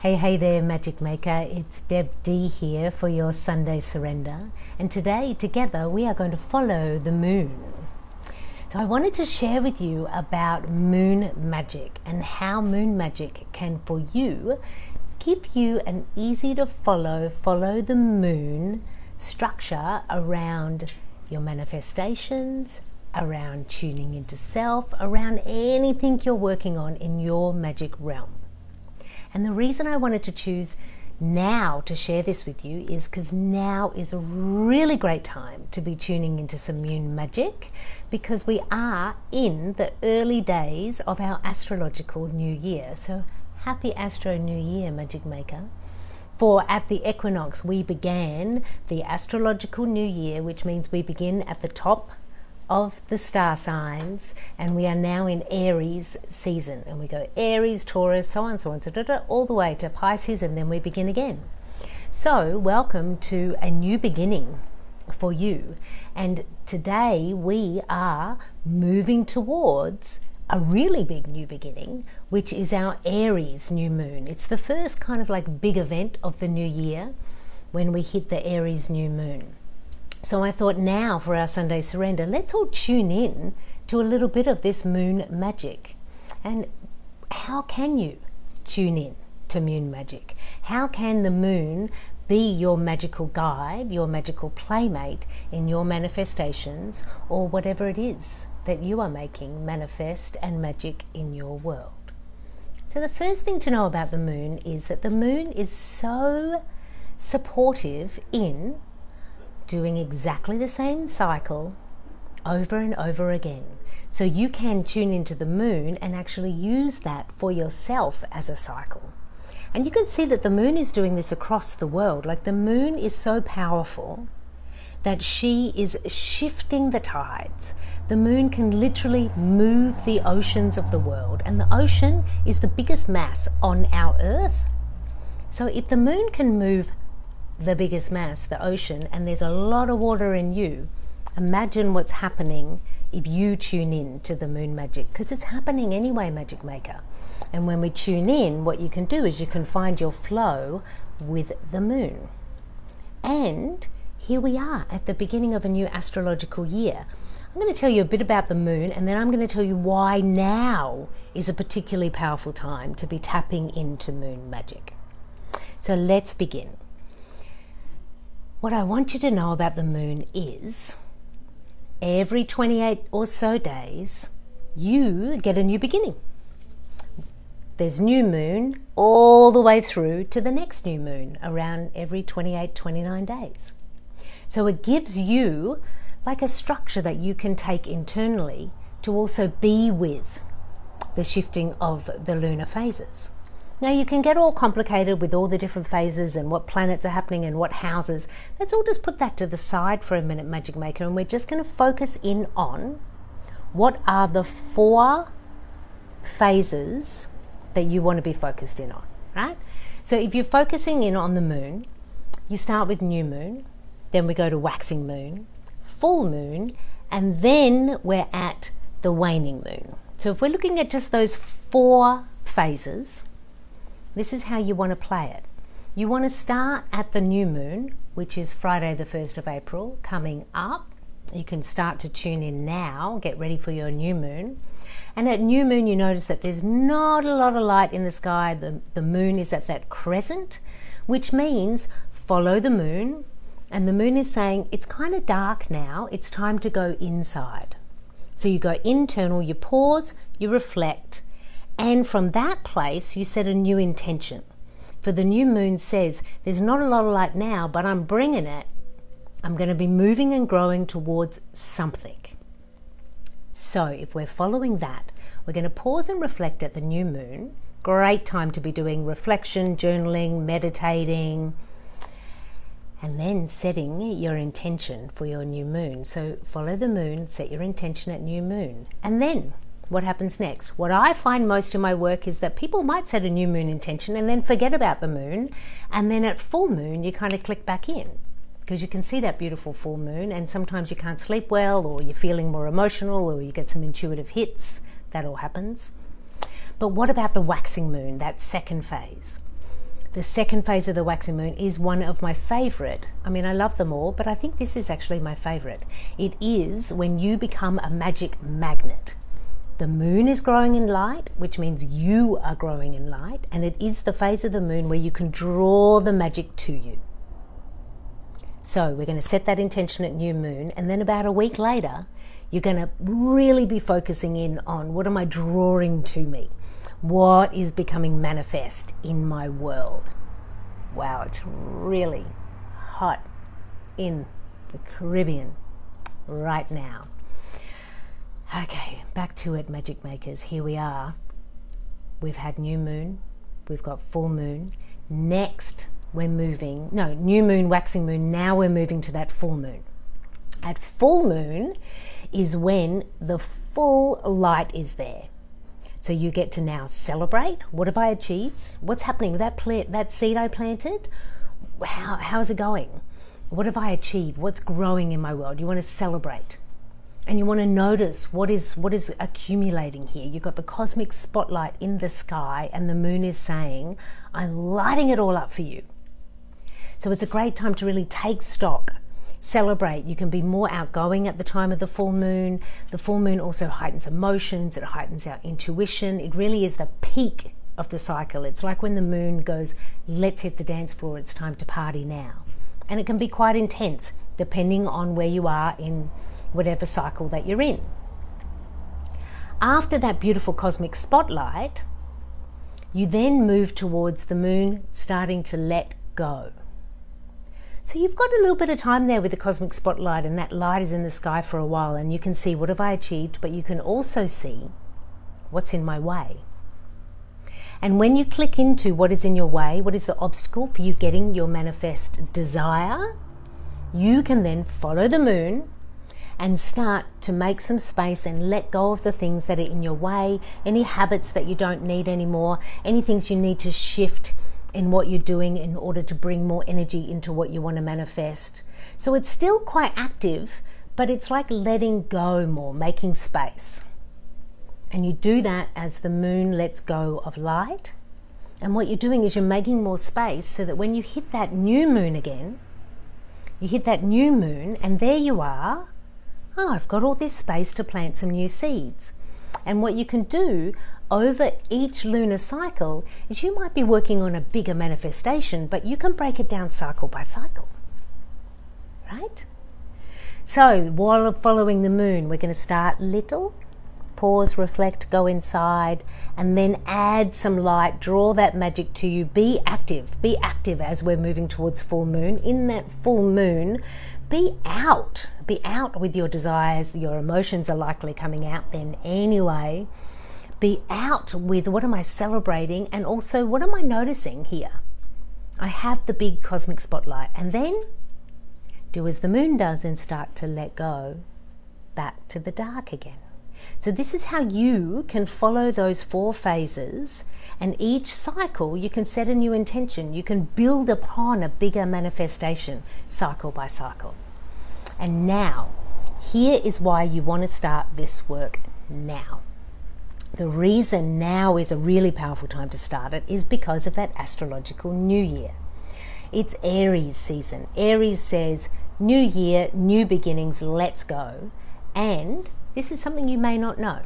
Hey there, Magic Maker. It's Deb D here for your Sunday Surrender, and today together we are going to follow the moon. So I wanted to share with you about moon magic and how moon magic can, for you, give you an easy to follow the moon structure around your manifestations, around tuning into self, around anything you're working on in your magic realm. And the reason I wanted to choose now to share this with you is because now is a really great time to be tuning into some moon magic, because we are in the early days of our astrological new year. So happy Astro New Year, Magic Maker. For at the equinox, we began the astrological new year, which means we begin at the top of the star signs, and we are now in Aries season, and we go Aries, Taurus, so on, all the way to Pisces, and then we begin again. So welcome to a new beginning for you, and today we are moving towards a really big new beginning, which is our Aries new moon. It's the first kind of like big event of the new year when we hit the Aries new moon. So I thought now for our Sunday Surrender, let's all tune in to a little bit of this moon magic. And how can you tune in to moon magic? How can the moon be your magical guide, your magical playmate in your manifestations, or whatever it is that you are making manifest and magic in your world? So the first thing to know about the moon is that the moon is so supportive in doing exactly the same cycle over and over again. So you can tune into the moon and actually use that for yourself as a cycle. And you can see that the moon is doing this across the world. Like, the moon is so powerful that she is shifting the tides. The moon can literally move the oceans of the world, and the ocean is the biggest mass on our earth. So if the moon can move the biggest mass, the ocean, and there's a lot of water in you, imagine what's happening if you tune in to the moon magic, because it's happening anyway, Magic Maker. And when we tune in, what you can do is you can find your flow with the moon. And here we are at the beginning of a new astrological year. I'm going to tell you a bit about the moon, and then I'm going to tell you why now is a particularly powerful time to be tapping into moon magic. So let's begin. What I want you to know about the moon is every 28 or so days, you get a new beginning. There's new moon all the way through to the next new moon, around every 28, 29 days. So it gives you like a structure that you can take internally to also be with the shifting of the lunar phases. Now, you can get all complicated with all the different phases and what planets are happening and what houses. Let's all just put that to the side for a minute, Magic Maker, and we're just going to focus in on what are the 4 phases that you want to be focused in on, right? So if you're focusing in on the moon, you start with new moon, then we go to waxing moon, full moon, and then we're at the waning moon. So if we're looking at just those 4 phases, this is how you want to play it. You want to start at the new moon, which is Friday the 1st of April, coming up. You can start to tune in now, get ready for your new moon. And at new moon, you notice that there's not a lot of light in the sky. The moon is at that crescent, which means follow the moon. And the moon is saying, it's kind of dark now, it's time to go inside. So you go internal, you pause, you reflect, and from that place, you set a new intention. For the new moon says, there's not a lot of light now, but I'm bringing it. I'm going to be moving and growing towards something. So if we're following that, we're going to pause and reflect at the new moon. Great time to be doing reflection, journaling, meditating, and then setting your intention for your new moon. So follow the moon, set your intention at new moon, and then what happens next? What I find most in my work is that people might set a new moon intention and then forget about the moon, and then at full moon you kind of click back in, because you can see that beautiful full moon, and sometimes you can't sleep well, or you're feeling more emotional, or you get some intuitive hits. That all happens. But what about the waxing moon, that second phase? The second phase of the waxing moon is one of my favorite. I mean, I love them all, but I think this is actually my favorite. It is when you become a magic magnet. The moon is growing in light, which means you are growing in light, and it is the phase of the moon where you can draw the magic to you. So we're going to set that intention at new moon, and then about a week later, you're going to really be focusing in on, what am I drawing to me? What is becoming manifest in my world? Wow, it's really hot in the Caribbean right now. Okay, back to it, magic makers. Here we are. We've had new moon, we've got full moon. Next, we're moving, no, new moon, waxing moon, now we're moving to that full moon. At full moon is when the full light is there. So you get to now celebrate. What have I achieved? What's happening with that plant, that seed I planted? How's it going? What have I achieved? What's growing in my world? You want to celebrate. And you want to notice what is accumulating here. You've got the cosmic spotlight in the sky, and the moon is saying, I'm lighting it all up for you. So it's a great time to really take stock, celebrate. You can be more outgoing at the time of the full moon. The full moon also heightens emotions. It heightens our intuition. It really is the peak of the cycle. It's like when the moon goes, let's hit the dance floor. It's time to party now. And it can be quite intense depending on where you are in whatever cycle that you're in. After that beautiful cosmic spotlight, you then move towards the moon starting to let go. So you've got a little bit of time there with the cosmic spotlight, and that light is in the sky for a while, and you can see, what have I achieved? But you can also see, what's in my way? And when you click into what is in your way, what is the obstacle for you getting your manifest desire, you can then follow the moon and start to make some space and let go of the things that are in your way, any habits that you don't need anymore, any things you need to shift in what you're doing in order to bring more energy into what you want to manifest. So it's still quite active, but it's like letting go more, making space. And you do that as the moon lets go of light. And what you're doing is you're making more space so that when you hit that new moon again, you hit that new moon and there you are. Oh, I've got all this space to plant some new seeds. And what you can do over each lunar cycle is you might be working on a bigger manifestation, but you can break it down cycle by cycle, right? So while following the moon, we're going to start little, pause, reflect, go inside, and then add some light, draw that magic to you. Be active as we're moving towards full moon. In that full moon, be out with your desires. Your emotions are likely coming out then anyway. Be out with, what am I celebrating? And also, what am I noticing here? I have the big cosmic spotlight. And then do as the moon does and start to let go back to the dark again. So this is how you can follow those four phases, and each cycle you can set a new intention. You can build upon a bigger manifestation cycle by cycle. And now, here is why you want to start this work now. The reason now is a really powerful time to start it is because of that astrological new year. It's Aries season. Aries says, new year, new beginnings, let's go. And this is something you may not know.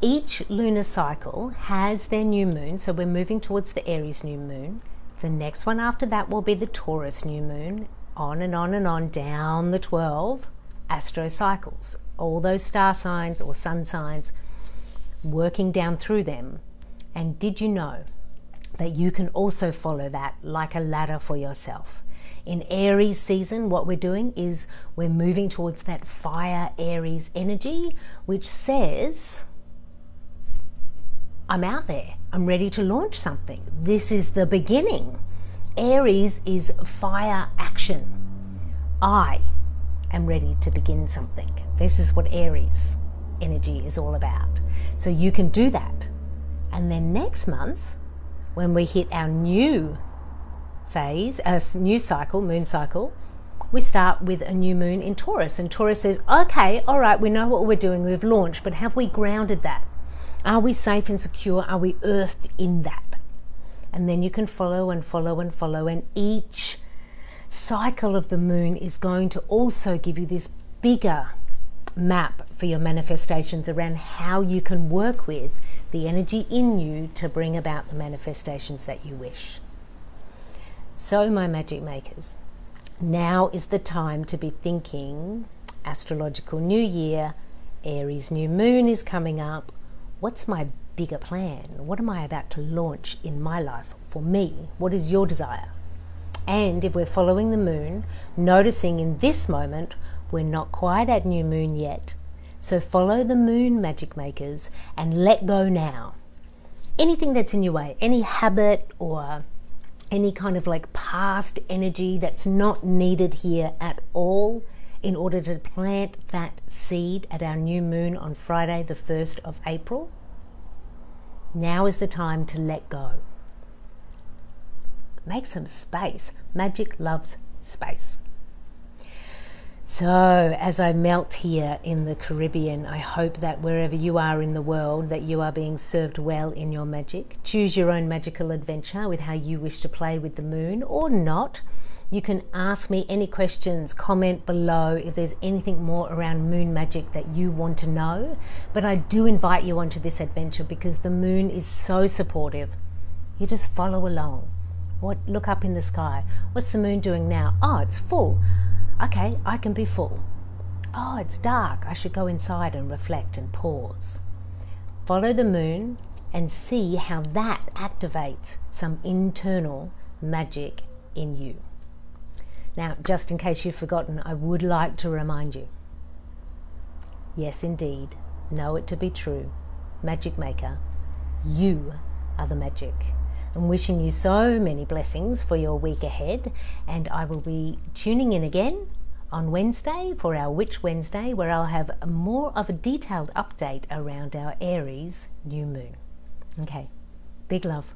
Each lunar cycle has their new moon. So we're moving towards the Aries new moon. The next one after that will be the Taurus new moon. On and on and on down the 12 astro cycles, all those star signs or sun signs, working down through them. And did you know that you can also follow that like a ladder for yourself? In Aries season, what we're doing is we're moving towards that fire Aries energy, which says, I'm out there, I'm ready to launch something. This is the beginning. Aries is fire action. I am ready to begin something. This is what Aries energy is all about. So you can do that. And then next month, when we hit our new phase, a new cycle, moon cycle, we start with a new moon in Taurus. And Taurus says, okay, all right, we know what we're doing, we've launched, but have we grounded that? Are we safe and secure? Are we earthed in that? and then you can follow and follow and follow, and each cycle of the moon is going to also give you this bigger map for your manifestations around how you can work with the energy in you to bring about the manifestations that you wish. So my magic makers, now is the time to be thinking astrological new year, Aries new moon is coming up. What's my bigger plan? What am I about to launch in my life for me? What is your desire? And if we're following the moon, noticing in this moment we're not quite at new moon yet. So follow the moon, magic makers, and let go now. Anything that's in your way, any habit or any kind of like past energy that's not needed here at all, in order to plant that seed at our new moon on Friday, the 1st of April. Now is the time to let go. Make some space. Magic loves space. So as I melt here in the Caribbean, I hope that wherever you are in the world, that you are being served well in your magic. Choose your own magical adventure with how you wish to play with the moon or not. You can ask me any questions, comment below if there's anything more around moon magic that you want to know. But I do invite you onto this adventure because the moon is so supportive. You just follow along. What, look up in the sky. What's the moon doing now? Oh, it's full. Okay, I can be full. Oh, it's dark. I should go inside and reflect and pause. Follow the moon and see how that activates some internal magic in you. Now, just in case you've forgotten, I would like to remind you. Yes, indeed. Know it to be true. Magic Maker, you are the magic. I'm wishing you so many blessings for your week ahead, and I will be tuning in again on Wednesday for our Witch Wednesday, where I'll have more of a detailed update around our Aries new moon. Okay, big love.